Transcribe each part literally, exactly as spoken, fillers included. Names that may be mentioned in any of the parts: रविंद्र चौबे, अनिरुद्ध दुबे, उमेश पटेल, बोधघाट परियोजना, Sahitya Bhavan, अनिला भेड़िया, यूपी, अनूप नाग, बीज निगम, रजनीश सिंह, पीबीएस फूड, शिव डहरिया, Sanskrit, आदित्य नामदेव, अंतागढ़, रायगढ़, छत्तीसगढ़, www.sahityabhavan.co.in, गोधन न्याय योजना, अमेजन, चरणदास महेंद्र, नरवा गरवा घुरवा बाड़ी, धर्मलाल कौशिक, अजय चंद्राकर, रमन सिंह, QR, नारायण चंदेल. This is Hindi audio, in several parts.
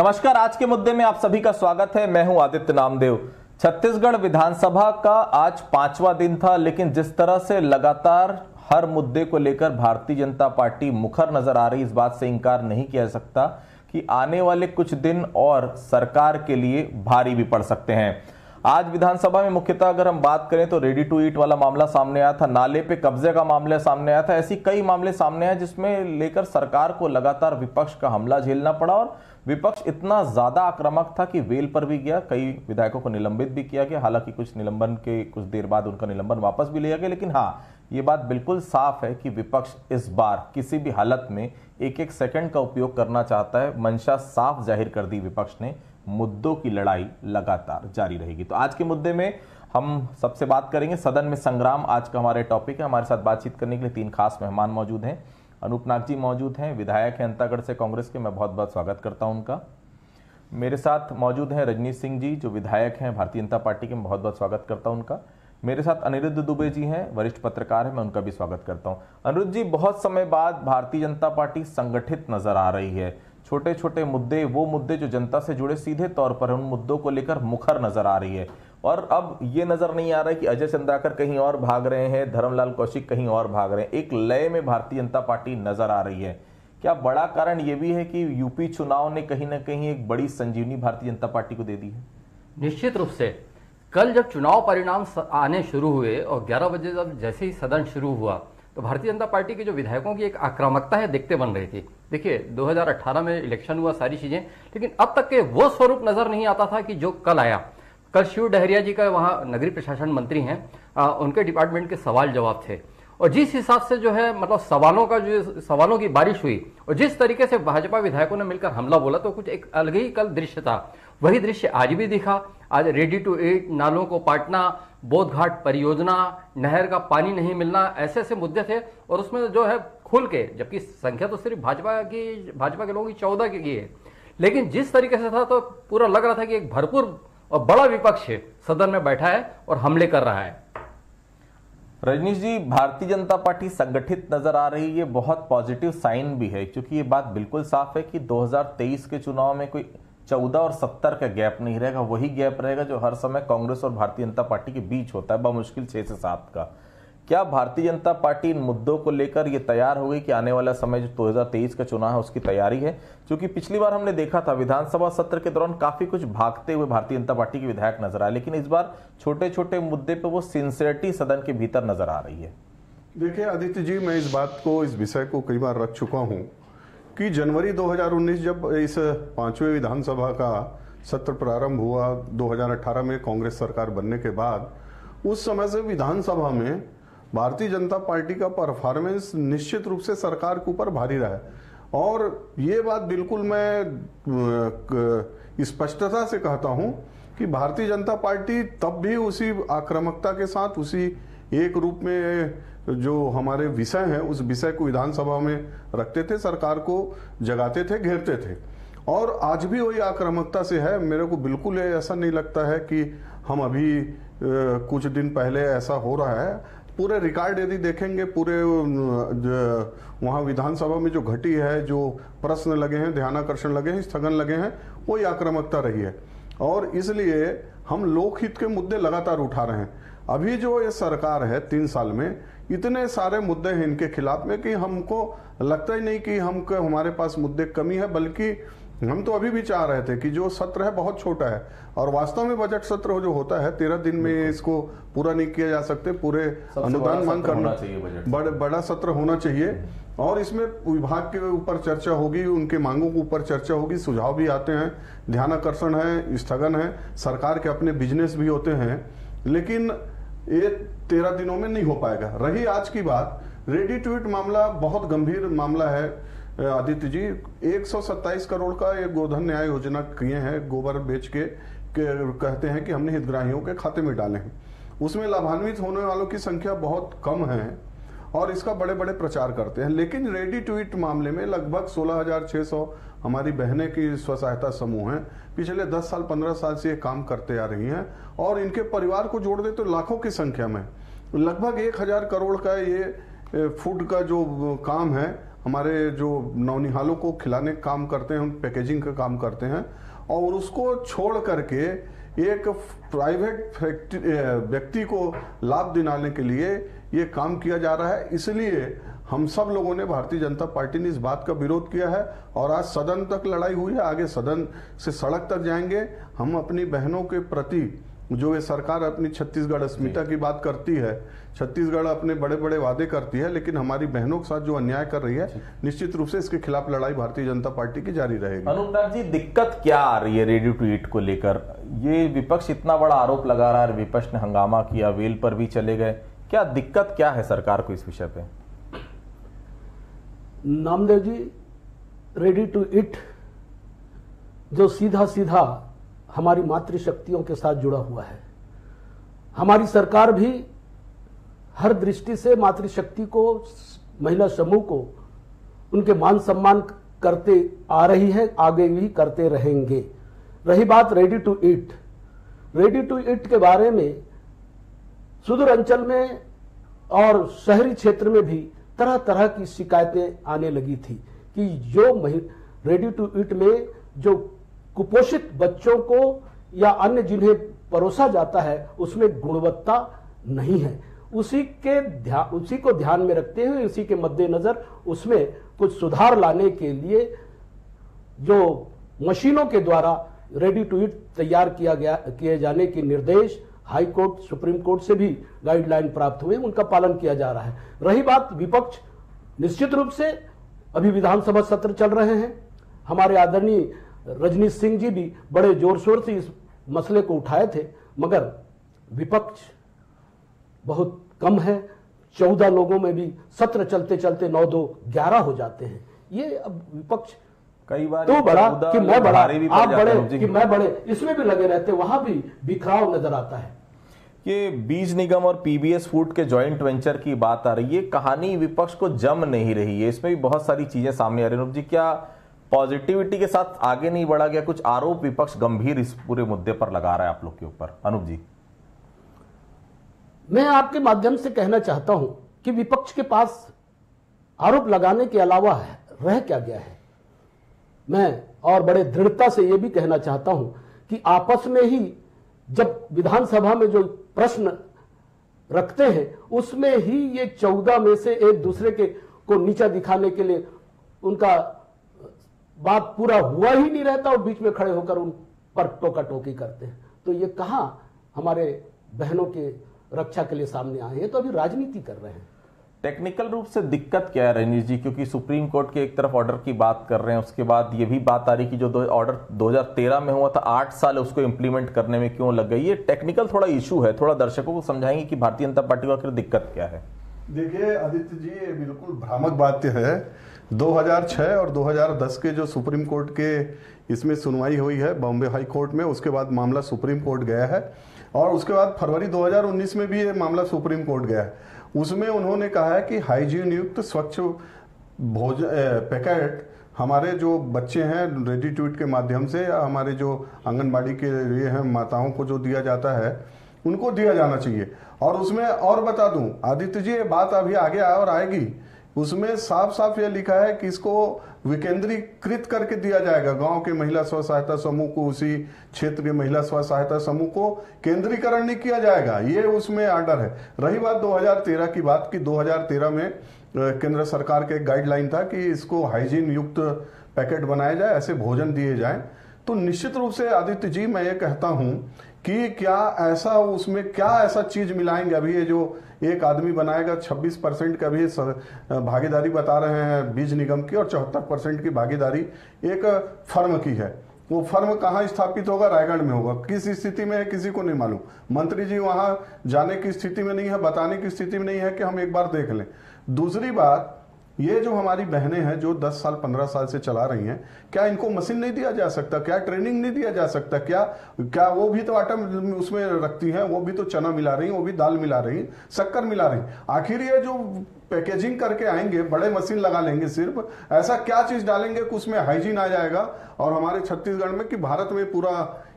नमस्कार, आज के मुद्दे में आप सभी का स्वागत है। मैं हूं आदित्य नामदेव। छत्तीसगढ़ विधानसभा का आज पांचवा दिन था, लेकिन जिस तरह से लगातार हर मुद्दे को लेकर भारतीय जनता पार्टी मुखर नजर आ रही, इस बात से इंकार नहीं किया जा सकता कि आने वाले कुछ दिन और सरकार के लिए भारी भी पड़ सकते हैं। आज विधानसभा में मुख्यतः अगर हम बात करें तो रेडी टू ईट वाला मामला सामने आया था, नाले पे कब्जे का मामला सामने आया था, ऐसी कई मामले सामने आए जिसमें लेकर सरकार को लगातार विपक्ष का हमला झेलना पड़ा। और विपक्ष इतना ज्यादा आक्रामक था कि वेल पर भी गया, कई विधायकों को निलंबित भी किया गया। हालांकि कुछ निलंबन के कुछ देर बाद उनका निलंबन वापस भी लिया गया, लेकिन हाँ, ये बात बिल्कुल साफ है कि विपक्ष इस बार किसी भी हालत में एक एक सेकंड का उपयोग करना चाहता है। मंशा साफ जाहिर कर दी विपक्ष ने, मुद्दों की लड़ाई लगातार जारी रहेगी। तो आज के मुद्दे में हम सबसे बात करेंगे। सदन में संग्राम आज का हमारे टॉपिक है। हमारे साथ बातचीत करने के लिए तीन खास मेहमान मौजूद हैं। अनूप नाग जी मौजूद हैं, विधायक हैं अंतागढ़ से कांग्रेस के, मैं बहुत बहुत स्वागत करता हूं उनका। मेरे साथ मौजूद हैं रजनीश सिंह जी, जो विधायक हैं भारतीय जनता पार्टी के, मैं बहुत बहुत स्वागत करता हूं उनका। मेरे साथ अनिरुद्ध दुबे जी हैं, वरिष्ठ पत्रकार हैं, मैं उनका भी स्वागत करता हूँ। अनिरुद्ध जी, बहुत समय बाद भारतीय जनता पार्टी संगठित नजर आ रही है। छोटे छोटे मुद्दे, वो मुद्दे जो जनता से जुड़े सीधे तौर पर, उन मुद्दों को लेकर मुखर नजर आ रही है। और अब ये नजर नहीं आ रहा है कि अजय चंद्राकर कहीं और भाग रहे हैं, धर्मलाल कौशिक कहीं और भाग रहे हैं, एक लय में भारतीय जनता पार्टी नजर आ रही है। क्या बड़ा कारण ये भी है कि यूपी चुनाव ने कहीं ना कहीं एक बड़ी संजीवनी भारतीय जनता पार्टी को दे दी है? निश्चित रूप से कल जब चुनाव परिणाम आने शुरू हुए और ग्यारह बजे जब जैसे ही सदन शुरू हुआ तो भारतीय जनता पार्टी के जो विधायकों की एक आक्रामकता है देखते बन रही थी। देखिए दो हज़ार अठारह में इलेक्शन हुआ, सारी चीजें, लेकिन अब तक के वो स्वरूप नजर नहीं आता था कि जो कल आया। कल शिव डहरिया जी का, वहाँ नगरीय प्रशासन मंत्री हैं, आ, उनके डिपार्टमेंट के सवाल जवाब थे और जिस हिसाब से जो है मतलब सवालों का जो सवालों की बारिश हुई और जिस तरीके से भाजपा विधायकों ने मिलकर हमला बोला, तो कुछ एक अलग ही कल दृश्य था। वही दृश्य आज भी दिखा। आज रेडी टू ईट, नालों को पाटना, बोधघाट परियोजना, नहर का पानी नहीं मिलना, ऐसे ऐसे मुद्दे थे और उसमें जो है खुल के, जबकि संख्या तो सिर्फ भाजपा की भाजपा के लोगों की चौदह की है, लेकिन जिस तरीके से था तो पूरा लग रहा था कि एक भरपूर और बड़ा विपक्ष सदन में बैठा है और हमले कर रहा है। रजनीश जी, भारतीय जनता पार्टी संगठित नजर आ रही है, बहुत पॉजिटिव साइन भी है, क्योंकि ये बात बिल्कुल साफ है कि दो हज़ार तेईस के चुनाव में कोई चौदह और सत्तर का गैप नहीं रहेगा, वही गैप रहेगा जो हर समय कांग्रेस और भारतीय जनता पार्टी के बीच होता है, बमुश्किल छह से सात का। क्या भारतीय जनता पार्टी इन मुद्दों को लेकर ये तैयार हो गई कि आने वाला समय जो दो हज़ार तेईस का चुनाव है उसकी तैयारी है? क्योंकि पिछली बार हमने देखा था विधानसभा सत्र के दौरान काफी कुछ भागते हुए भारतीय जनता पार्टी के विधायक नजर आए, लेकिन इस बार छोटे छोटे मुद्दे पर वो सिंसियरिटी सदन के भीतर नजर आ रही है। देखिए आदित्य जी, मैं इस बात को, इस विषय को कई बार रख चुका हूँ कि जनवरी दो हज़ार उन्नीस जब इस पांचवें विधानसभा का सत्र प्रारंभ हुआ दो हज़ार अठारह में कांग्रेस सरकार बनने के बाद, उस समय से विधानसभा में भारतीय जनता पार्टी का परफॉर्मेंस निश्चित रूप से सरकार के ऊपर भारी रहा है। और ये बात बिल्कुल मैं स्पष्टता से कहता हूँ कि भारतीय जनता पार्टी तब भी उसी आक्रामकता के साथ, उसी एक रूप में जो हमारे विषय हैं उस विषय को विधानसभा में रखते थे, सरकार को जगाते थे, घेरते थे, और आज भी वही आक्रामकता से है। मेरे को बिल्कुल ऐसा नहीं लगता है कि हम अभी कुछ दिन पहले ऐसा हो रहा है। पूरे रिकॉर्ड यदि देखेंगे, पूरे वहाँ विधानसभा में जो घटी है, जो प्रश्न लगे हैं, ध्यानाकर्षण लगे हैं, स्थगन लगे हैं, वही आक्रामकता रही है। और इसलिए हम लोकहित के मुद्दे लगातार उठा रहे हैं। अभी जो ये सरकार है तीन साल में इतने सारे मुद्दे हैं इनके खिलाफ में कि हमको लगता ही नहीं कि हम हमारे पास मुद्दे कमी है, बल्कि हम तो अभी भी चाह रहे थे कि जो सत्र है बहुत छोटा है और वास्तव में बजट सत्र हो जो होता है तेरह दिन में इसको पूरा नहीं किया जा सकते, पूरे अनुदान मांग करना चाहिए, बड़, बड़ा सत्र होना चाहिए और इसमें विभाग के ऊपर चर्चा होगी, उनके मांगों के ऊपर चर्चा होगी, सुझाव भी आते हैं, ध्यानाकर्षण है, स्थगन है, सरकार के अपने बिजनेस भी होते हैं, लेकिन ये तेरह दिनों में नहीं हो पाएगा। रही आज की बात, रेडी टू ईट मामला बहुत गंभीर मामला है आदित्य जी। एक सौ सत्ताईस करोड़ का ये गोधन न्याय योजना किए हैं, गोबर बेच के, के कहते हैं कि हमने हितग्राहियों के खाते में डाले हैं। उसमें लाभान्वित होने वालों की संख्या बहुत कम है और इसका बड़े बड़े प्रचार करते हैं, लेकिन रेडी टू ईट मामले में लगभग सोलह हज़ार छह सौ हमारी बहनें की स्व सहायता समूह हैं, पिछले दस साल पंद्रह साल से ये काम करते आ रही हैं और इनके परिवार को जोड़ दे तो लाखों की संख्या में लगभग एक हज़ार करोड़ का ये फूड का जो काम है हमारे जो नौनिहालों को खिलाने का काम करते हैं, उन पैकेजिंग का काम करते हैं, और उसको छोड़ करके एक प्राइवेट व्यक्ति को लाभ दिलाने के लिए ये काम किया जा रहा है। इसलिए हम सब लोगों ने, भारतीय जनता पार्टी ने इस बात का विरोध किया है और आज सदन तक लड़ाई हुई है, आगे सदन से सड़क तक जाएंगे। हम अपनी बहनों के प्रति, जो ये सरकार अपनी छत्तीसगढ़ अस्मिता की बात करती है, छत्तीसगढ़ अपने बड़े बड़े वादे करती है, लेकिन हमारी बहनों के साथ जो अन्याय कर रही है, निश्चित रूप से इसके खिलाफ लड़ाई भारतीय जनता पार्टी की जारी रहेगी। अनूप नाग जी, दिक्कत क्या आ रही है रेडियो टू ईट को लेकर? ये विपक्ष इतना बड़ा आरोप लगा रहा है, विपक्ष ने हंगामा किया, वेल पर भी चले गए, क्या दिक्कत क्या है सरकार को इस विषय पे? Namdev ji, ready to eat जो सीधा सीधा हमारी मातृशक्तियों के साथ जुड़ा हुआ है, हमारी सरकार भी हर दृष्टि से मातृशक्ति को, महिला समूह को उनके मान सम्मान करते आ रही है, आगे भी करते रहेंगे। रही बात ready to eat, ready to eat के बारे में सुदूर अंचल में और शहरी क्षेत्र में भी तरह तरह की शिकायतें आने लगी थी कि जो रेडी टू ईट में जो कुपोषित बच्चों को या अन्य जिन्हें परोसा जाता है उसमें गुणवत्ता नहीं है। उसी के ध्यान उसी को ध्यान में रखते हुए, उसी के मद्देनजर उसमें कुछ सुधार लाने के लिए जो मशीनों के द्वारा रेडी टू ईट तैयार किया गया किए जाने के निर्देश हाई कोर्ट, सुप्रीम कोर्ट से भी गाइडलाइन प्राप्त हुए, उनका पालन किया जा रहा है। रही बात विपक्ष, निश्चित रूप से अभी विधानसभा सत्र चल रहे हैं, हमारे आदरणीय रजनीश सिंह जी भी बड़े जोर शोर से इस मसले को उठाए थे, मगर विपक्ष बहुत कम है। चौदह लोगों में भी सत्र चलते चलते नौ दो ग्यारह हो जाते हैं। ये अब विपक्ष कई बार तो बड़ा कि मैं बड़ा, आप बड़े कि मैं बड़े, इसमें भी लगे रहते, वहां भी बिखराव नजर आता है। ये बीज निगम और पीबीएस फूड के ज्वाइंट वेंचर की बात आ रही है, कहानी विपक्ष को जम नहीं रही है, इसमें भी बहुत सारी चीजें सामने आ रही है। अनूप जी, क्या पॉजिटिविटी के साथ आगे नहीं बढ़ा गया? कुछ आरोप विपक्ष गंभीर इस पूरे मुद्दे पर लगा रहा है आप लोग के ऊपर। अनूप जी, मैं आपके माध्यम से कहना चाहता हूं कि विपक्ष के पास आरोप लगाने के अलावा रह क्या गया है। मैं और बड़े दृढ़ता से यह भी कहना चाहता हूं कि आपस में ही जब विधानसभा में जो प्रश्न रखते हैं उसमें ही ये चौदह में से एक दूसरे के को नीचा दिखाने के लिए उनका बात पूरा हुआ ही नहीं रहता और बीच में खड़े होकर उन पर टोका टोकी करते हैं। तो ये कहाँ हमारे बहनों के रक्षा के लिए सामने आए हैं, तो अभी राजनीति कर रहे हैं। टेक्निकल रूप से दिक्कत क्या है रजनीश जी, क्योंकि सुप्रीम कोर्ट के एक तरफ ऑर्डर की बात कर रहे हैं, उसके बाद ये भी बात आ रही कि जो ऑर्डर दो हज़ार तेरह में हुआ था, आठ साल उसको इम्प्लीमेंट करने में क्यों लग गई? ये टेक्निकल थोड़ा इशू है, थोड़ा दर्शकों को समझाएंगे कि भारतीय जनता पार्टी को आखिर दिक्कत क्या है। देखिए आदित्य जी, ये बिल्कुल भ्रामक बात है। दो हज़ार छह और दो हज़ार दस के जो सुप्रीम कोर्ट के इसमें सुनवाई हुई है बॉम्बे हाई कोर्ट में, उसके बाद मामला सुप्रीम कोर्ट गया है, और उसके बाद फरवरी दो हज़ार उन्नीस में भी ये मामला सुप्रीम कोर्ट गया है। उसमें उन्होंने कहा है कि हाइजीन युक्त स्वच्छ भोजन पैकेट हमारे जो बच्चे हैं रेडी टू ईट के माध्यम से, या हमारे जो आंगनबाड़ी के लिए हैं माताओं को जो दिया जाता है, उनको दिया जाना चाहिए। और उसमें और बता दूं आदित्य जी, ये बात अभी आगे आ और आएगी, उसमें साफ साफ ये लिखा है कि इसको विकेंद्रीकृत करके दिया जाएगा। गांव के महिला स्व सहायता समूह को, उसी क्षेत्र के महिला स्व सहायता समूह को केंद्रीकरण नहीं किया जाएगा, ये उसमें आर्डर है। रही बात दो हज़ार तेरह की बात की, दो हज़ार तेरह में केंद्र सरकार के गाइडलाइन था कि इसको हाइजीन युक्त पैकेट बनाया जाए, ऐसे भोजन दिए जाए। तो निश्चित रूप से आदित्य जी, मैं ये कहता हूं कि क्या ऐसा उसमें क्या ऐसा चीज मिलाएंगे? अभी ये जो एक आदमी बनाएगा, छब्बीस परसेंट का भी भागीदारी बता रहे हैं बीज निगम की, और चौहत्तर परसेंट की भागीदारी एक फर्म की है। वो फर्म कहाँ स्थापित होगा? रायगढ़ में होगा। किस स्थिति में है किसी को नहीं मालूम। मंत्री जी वहां जाने की स्थिति में नहीं है, बताने की स्थिति में नहीं है कि हम एक बार देख लें। दूसरी बात, ये जो हमारी बहनें हैं जो दस साल पंद्रह साल से चला रही हैं, क्या इनको मशीन नहीं दिया जा सकता? क्या ट्रेनिंग नहीं दिया जा सकता? क्या क्या वो भी तो आटा उसमें रखती हैं, वो भी तो चना मिला रही हैं, वो भी दाल मिला रही हैं, शक्कर मिला रही हैं। आखिर ये जो पैकेजिंग करके आएंगे, बड़े मशीन लगा लेंगे, सिर्फ ऐसा क्या चीज़ डालेंगे कि उसमें हाइजीन आ जाएगा? और हमारे छत्तीसगढ़ में कि भारत में पूरा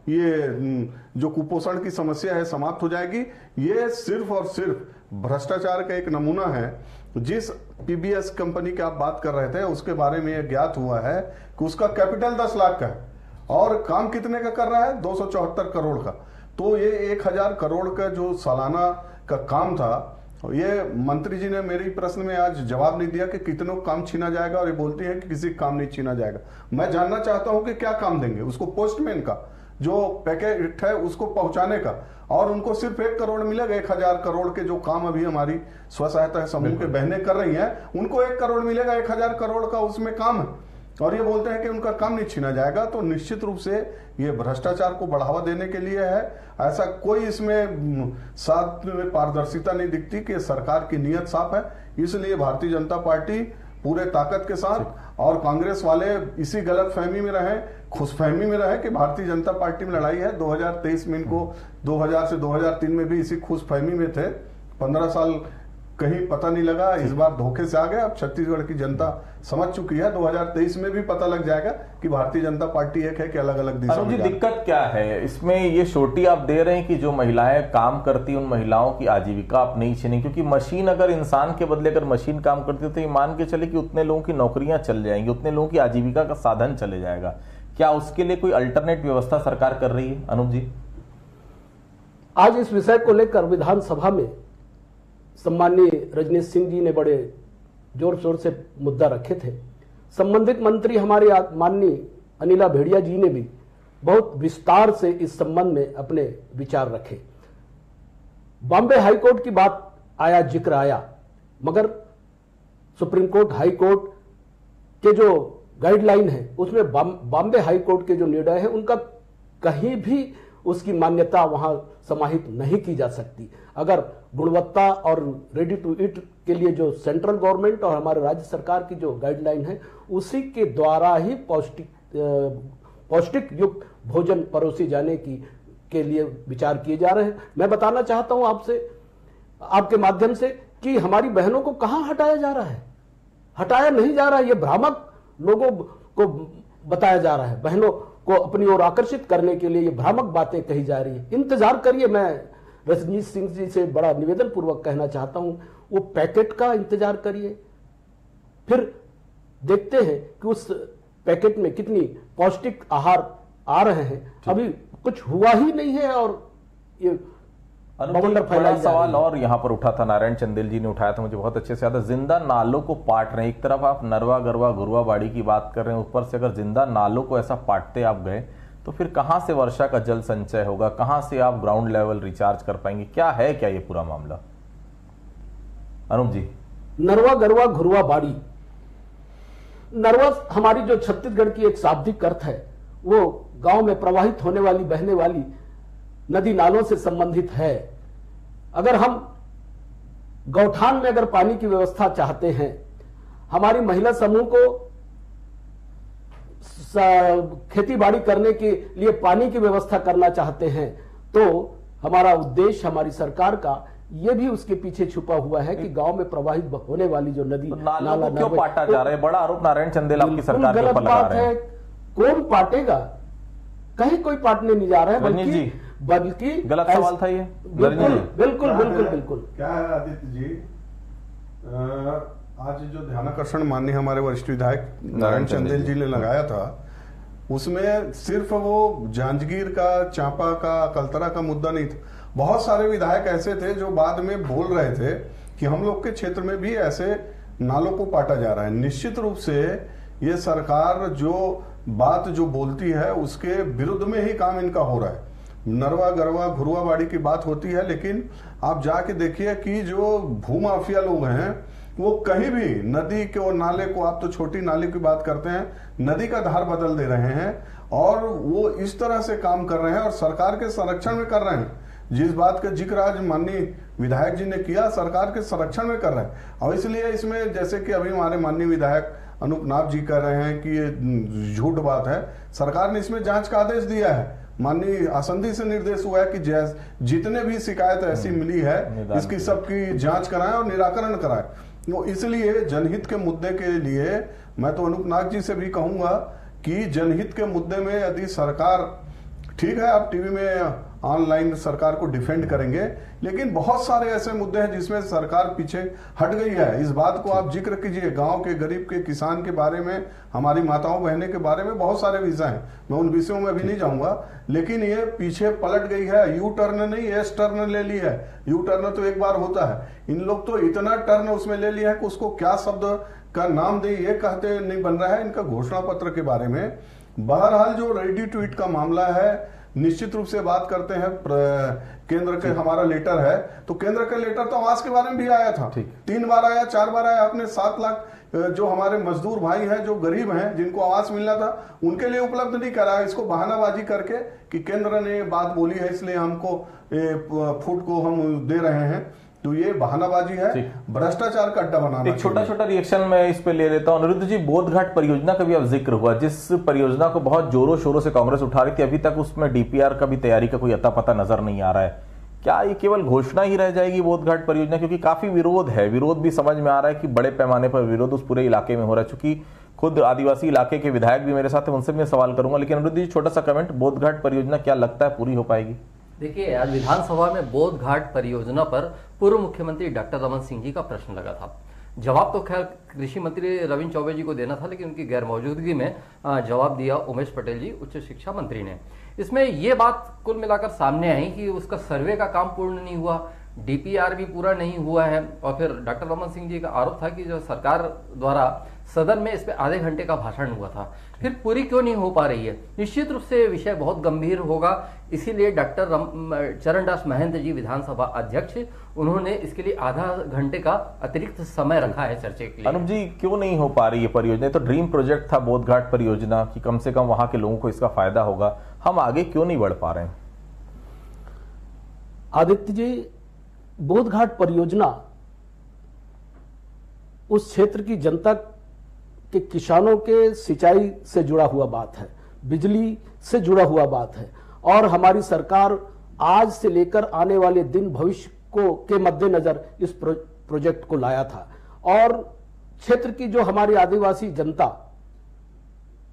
ये जो कुपोषण की समस्या है समाप्त हो जाएगी? ये सिर्फ और सिर्फ भ्रष्टाचार का एक नमूना है, जिस पीबीएस कंपनी की आप बात कर रहे थे, उसके बारे में यह ज्ञात हुआ है कि उसका कैपिटल दस लाख का है और काम कितने का कर रहा है, दो सौ चौहत्तर करोड़ का। तो ये एक हजार करोड़ का जो सालाना का काम था, ये मंत्री जी ने मेरी प्रश्न में आज जवाब नहीं दिया कि कितनों काम छीना जाएगा, और ये बोलती है कि किसी काम नहीं छीना जाएगा। मैं जानना चाहता हूं कि क्या काम देंगे उसको, पोस्टमैन का जो पैकेट है उसको पहुंचाने का, और उनको सिर्फ एक करोड़ मिलेगा। एक हजार करोड़ के जो काम अभी हमारी स्व सहायता समूह के बहने कर रही है, उनको एक करोड़ मिलेगा, एक हजार करोड़ का उसमें काम है, और ये बोलते हैं कि उनका काम नहीं छीना जाएगा। तो निश्चित रूप से ये भ्रष्टाचार को बढ़ावा देने के लिए है। ऐसा कोई इसमें साथ में पारदर्शिता नहीं दिखती कि सरकार की नीयत साफ है। इसलिए भारतीय जनता पार्टी पूरे ताकत के साथ, और कांग्रेस वाले इसी गलतफहमी में रहे, खुशफहमी में रहे कि भारतीय जनता पार्टी में लड़ाई है। दो हज़ार तेईस में इनको दो हज़ार से दो हज़ार तीन में भी इसी खुशफहमी में थे, पंद्रह साल कहीं पता नहीं लगा, इस बार धोखे से आ गए। अब छत्तीसगढ़ की जनता समझ चुकी है, दो हज़ार तेईस में भी पता लग जाएगा कि भारतीय जनता पार्टी एक है कि अलग अलग दिशा में। दिक्कत क्या है इसमें, ये छोटी आप दे रहे हैं कि जो महिलाएं काम करती उन महिलाओं की आजीविका आप नहीं छीने, क्योंकि मशीन अगर इंसान के बदले अगर मशीन काम करती है तो ये मान के चले कि उतने लोगों की नौकरियां चल जाएंगी, उतने लोगों की आजीविका का साधन चले जाएगा। क्या उसके लिए कोई अल्टरनेट व्यवस्था सरकार कर रही है? अनूप जी, आज इस विषय को लेकर विधानसभा में सम्माननीय रजनीश सिंह जी ने बड़े जोर शोर से मुद्दा रखे थे। संबंधित मंत्री हमारे माननीय अनिला भेड़िया जी ने भी बहुत विस्तार से इस संबंध में अपने विचार रखे। बॉम्बे हाई कोर्ट की बात आया, जिक्र आया, मगर सुप्रीम कोर्ट, हाई कोर्ट के जो गाइडलाइन है उसमें बॉम्बे हाई कोर्ट के जो निर्णय है उनका कहीं भी उसकी मान्यता वहां समाहित नहीं की जा सकती। अगर गुणवत्ता और रेडी टू ईट के लिए जो सेंट्रल गवर्नमेंट और हमारे राज्य सरकार की जो गाइडलाइन है उसी के द्वारा ही पौष्टिक पौष्टिक युक्त भोजन परोसे जाने की के लिए विचार किए जा रहे हैं। मैं बताना चाहता हूं आपसे, आपके माध्यम से, कि हमारी बहनों को कहाँ हटाया जा रहा है, हटाया नहीं जा रहा है, ये भ्रामक लोगों को बताया जा रहा है। बहनों को अपनी ओर आकर्षित करने के लिए ये भ्रामक बातें कही जा रही है। इंतजार करिए, मैं रजनीश सिंह जी से बड़ा निवेदन पूर्वक कहना चाहता हूं, वो पैकेट का इंतजार करिए, फिर देखते हैं कि उस पैकेट में कितनी पौष्टिक आहार आ रहे हैं। अभी कुछ हुआ ही नहीं है। और ये बड़ा सवाल और यहाँ पर उठा था, नारायण चंदेल जी ने उठाया था, मुझे बहुत अच्छे से याद है। जिंदा नालों को पाट रहे हैं, एक तरफ आप नरवा गरवा गुरुआ बाड़ी की बात कर रहे हैं, ऊपर से अगर जिंदा नालों को ऐसा पाटते आप गए तो फिर कहाँ से वर्षा का जल संचय होगा, कहाँ से आप ग्राउंड लेवल रिचार्ज कर पाएंगे? क्या है क्या ये पूरा मामला? अनूप जी, नरवा गरवा घुरवा बाड़ी, नरवा हमारी जो छत्तीसगढ़ की एक शाब्दिक अर्थ है, वो गाँव में प्रवाहित होने वाली, बहने वाली नदी नालों से संबंधित है। अगर हम गौठान में अगर पानी की व्यवस्था चाहते हैं, हमारी महिला समूह को खेती बाड़ी करने के लिए पानी की व्यवस्था करना चाहते हैं, तो हमारा उद्देश्य, हमारी सरकार का ये भी उसके पीछे छुपा हुआ है कि गांव में प्रवाहित होने वाली जो नदी नाला क्यों पाटा जा रहा है। बड़ा आरोप नारायण चंदेल आपकी सरकार के ऊपर लगा रहे हैं। कौन पाटेगा? कहीं कोई पाटने नहीं जा रहा है, बल्कि बल्कि गलत सवाल था ये। बिल्कुल बिल्कुल बिल्कुल बिल्कुल क्या है आदित्य जी, आज जो ध्यानाकर्षण माननीय हमारे वरिष्ठ विधायक नारायण चंदेल जी ने लगाया था, उसमें सिर्फ वो जांजगीर का, चांपा का, कलतरा का मुद्दा नहीं था। बहुत सारे विधायक ऐसे थे जो बाद में बोल रहे थे कि हम लोग के क्षेत्र में भी ऐसे नालों को पाटा जा रहा है। निश्चित रूप से ये सरकार जो बात जो बोलती है उसके विरुद्ध में ही काम इनका हो रहा है। नरवा गरवा घुरवा बाड़ी की बात होती है, लेकिन आप जाके देखिए कि जो भूमाफिया लोग हैं वो कहीं भी नदी के और नाले को, आप तो छोटी नाले की बात करते हैं, नदी का धार बदल दे रहे हैं, और वो इस तरह से काम कर रहे हैं और सरकार के संरक्षण में कर रहे हैं। जिस बात का जिक्र आज माननीय विधायक जी ने किया, सरकार के संरक्षण में कर रहे हैं। और इसलिए इसमें जैसे कि अभी हमारे माननीय विधायक अनूप नाग जी कह रहे हैं कि ये झूठ बात है, सरकार ने इसमें जांच का आदेश दिया है। माननीय आसंदी से निर्देश हुआ है कि जितने भी शिकायत ऐसी मिली है इसकी सबकी जांच कराएं और निराकरण कराएं। तो इसलिए जनहित के मुद्दे के लिए मैं तो अनूप नाग जी से भी कहूंगा कि जनहित के मुद्दे में यदि सरकार, ठीक है आप टीवी में ऑनलाइन सरकार को डिफेंड करेंगे, लेकिन बहुत सारे ऐसे मुद्दे हैं जिसमें सरकार पीछे हट गई है। इस बात को आप जिक्र कीजिए, गांव के गरीब के किसान के बारे में, हमारी माताओं बहने के बारे में बहुत सारे विषय हैं, मैं उन विषयों में भी नहीं जाऊंगा, लेकिन ये पीछे पलट गई है। यू टर्न नहीं एस टर्न ले ली है। यू टर्न तो एक बार होता है, इन लोग तो इतना टर्न उसमें ले लिया है कि उसको क्या शब्द का नाम दे ये कहते नहीं बन रहा है इनका घोषणा पत्र के बारे में। बहरहाल जो रेडी टू ईट का मामला है, निश्चित रूप से बात करते हैं केंद्र के, हमारा लेटर है तो केंद्र का लेटर तो आवास के बारे में भी आया था, तीन बार आया, चार बार आया। आपने सात लाख जो हमारे मजदूर भाई हैं जो गरीब हैं जिनको आवास मिलना था उनके लिए उपलब्ध नहीं कराया, इसको बहानाबाजी करके कि केंद्र ने बात बोली है इसलिए हमको फूड को हम दे रहे हैं, तो ये बहानाबाजी है, भ्रष्टाचार का अड्डा बनाना। एक छोटा छोटा रिएक्शन मैं इस पे ले लेता हूँ। अनिरुद्ध जी, बोधघाट परियोजना का भी अब जिक्र हुआ, जिस परियोजना को बहुत जोरों शोरों से कांग्रेस उठा रही थी, अभी तक उसमें डीपीआर का भी तैयारी का कोई अता पता नजर नहीं आ रहा है। क्या ये केवल घोषणा ही रह जाएगी बोधघाट परियोजना, क्योंकि काफी विरोध है, विरोध भी समझ में आ रहा है कि बड़े पैमाने पर विरोध उस पूरे इलाके में हो रहा है, चूंकि खुद आदिवासी इलाके के विधायक भी मेरे साथ हैं, उनसे भी मैं सवाल करूंगा। लेकिन अनिरुद्ध जी, छोटा सा कमेंट, बोधघाट परियोजना क्या लगता है पूरी हो पाएगी? देखिए, आज विधानसभा में बोधघाट परियोजना पर पूर्व मुख्यमंत्री डॉक्टर रमन सिंह जी का प्रश्न लगा था। जवाब तो खैर कृषि मंत्री रविंद्र चौबे जी को देना था, लेकिन उनकी गैरमौजूदगी में जवाब दिया उमेश पटेल जी, उच्च शिक्षा मंत्री ने। इसमें ये बात कुल मिलाकर सामने आई कि उसका सर्वे का काम पूर्ण नहीं हुआ, डीपीआर भी पूरा नहीं हुआ है, और फिर डॉक्टर रमन सिंह जी का आरोप था कि जो सरकार द्वारा सदन में इस पे आधे घंटे का भाषण हुआ था, फिर पूरी क्यों नहीं हो पा रही है। निश्चित रूप से विषय बहुत गंभीर होगा, इसीलिए डॉक्टर चरणदास महेंद्र जी विधानसभा अध्यक्ष, उन्होंने इसके लिए आधा घंटे का अतिरिक्त समय रखा है चर्चे के लिए। अनुप जी, क्यों नहीं हो पा रही है परियोजना? तो ड्रीम प्रोजेक्ट था बोधघाट परियोजना कि कम से कम वहां के लोगों को इसका फायदा होगा, हम आगे क्यों नहीं बढ़ पा रहे हैं? आदित्य जी, बोधघाट परियोजना उस क्षेत्र की जनता के किसानों के सिंचाई से जुड़ा हुआ बात है, बिजली से जुड़ा हुआ बात है, और हमारी सरकार आज से लेकर आने वाले दिन भविष्य को के मद्देनजर इस प्रो, प्रोजेक्ट को लाया था। और क्षेत्र की जो हमारी आदिवासी जनता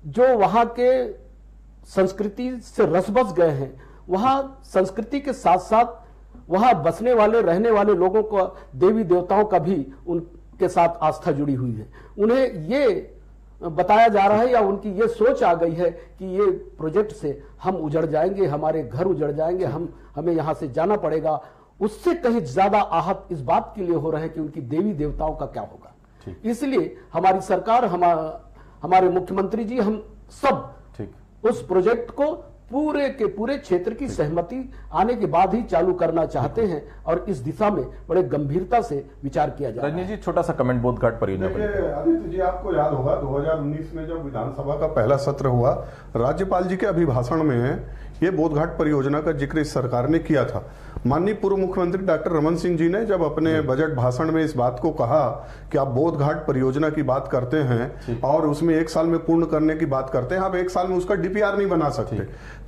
जो वहां के संस्कृति से रसबस गए हैं, वहां संस्कृति के साथ साथ वहां बसने वाले रहने वाले लोगों को, देवी देवताओं का भी उनके साथ आस्था जुड़ी हुई है। उन्हें ये बताया जा रहा है या उनकी ये सोच आ गई है कि ये प्रोजेक्ट से हम उजड़ जाएंगे, हमारे घर उजड़ जाएंगे, हम हमें यहाँ से जाना पड़ेगा। उससे कहीं ज्यादा आहत इस बात के लिए हो रहे हैं कि उनकी देवी देवताओं का क्या होगा। इसलिए हमारी सरकार, हम हमारे मुख्यमंत्री जी, हम सब उस प्रोजेक्ट को पूरे के पूरे क्षेत्र की सहमति आने के बाद ही चालू करना चाहते हैं, और इस दिशा में बड़े गंभीरता से विचार किया जाए। रजनीश जी, छोटा सा कमेंट बोधघाट परियोजना पर। आदित्य जी, आपको याद होगा दो हज़ार उन्नीस में जब विधानसभा का पहला सत्र हुआ, राज्यपाल जी के अभिभाषण में ये बोधघाट परियोजना का जिक्र इस सरकार ने किया था। माननीय पूर्व मुख्यमंत्री डॉक्टर रमन सिंह जी ने जब अपने बजट भाषण में इस बात को कहा कि आप बोधघाट परियोजना की बात करते हैं और उसमें एक साल में पूर्ण करने की बात करते हैं, आप एक साल में उसका डीपीआर नहीं बना सकते,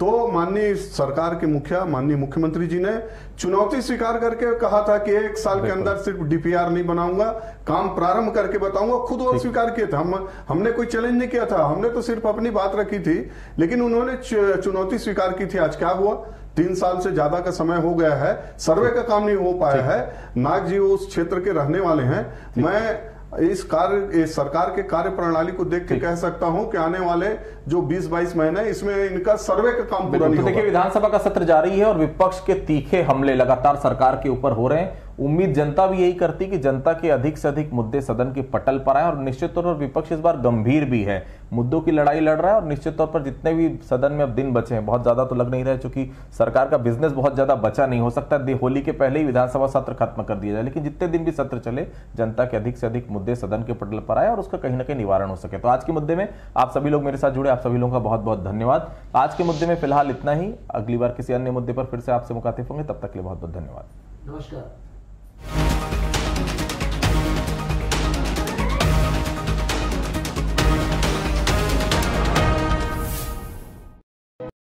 तो माननीय सरकार के मुखिया माननीय मुख्यमंत्री जी ने चुनौती स्वीकार करके कहा था कि एक साल के अंदर सिर्फ डीपीआर नहीं बनाऊंगा, काम प्रारंभ करके बताऊंगा। खुद वो स्वीकार किए थे, हम हमने कोई चैलेंज नहीं किया था, हमने तो सिर्फ अपनी बात रखी थी, लेकिन उन्होंने चुनौती स्वीकार की थी। आज क्या हुआ, तीन साल से ज्यादा का समय हो गया है, सर्वे का काम नहीं हो पाया है। नाग जी उस क्षेत्र के रहने वाले हैं, मैं इस कार्य इस सरकार के कार्य प्रणाली को देख के कह सकता हूं कि आने वाले जो बीस बाईस महीने इसमें इनका सर्वे का काम पूरा नहीं होगा। देखिए, विधानसभा का सत्र जारी है और विपक्ष के तीखे हमले लगातार सरकार के ऊपर हो रहे हैं। उम्मीद जनता भी यही करती कि जनता के अधिक से अधिक मुद्दे सदन के पटल पर आए, और निश्चित तौर पर विपक्ष इस बार गंभीर भी है, मुद्दों की लड़ाई लड़ रहा है, और निश्चित तौर पर जितने भी सदन में अब दिन बचे हैं, बहुत ज्यादा तो लग नहीं रहा है, चूंकि सरकार का बिजनेस बहुत ज्यादा बचा नहीं, हो सकता है होली के पहले ही विधानसभा सत्र खत्म कर दिया जाए, लेकिन जितने दिन भी सत्र चले जनता के अधिक से अधिक मुद्दे सदन के पटल पर आए और उसका कहीं ना कहीं निवारण हो सके। तो आज के मुद्दे में आप सभी लोग मेरे साथ जुड़े, आप सभी लोगों का बहुत बहुत धन्यवाद। आज के मुद्दे में फिलहाल इतना ही, अगली बार किसी अन्य मुद्दे पर फिर से आपसे मुखातिब होंगे, तब तक के लिए बहुत बहुत धन्यवाद, नमस्कार।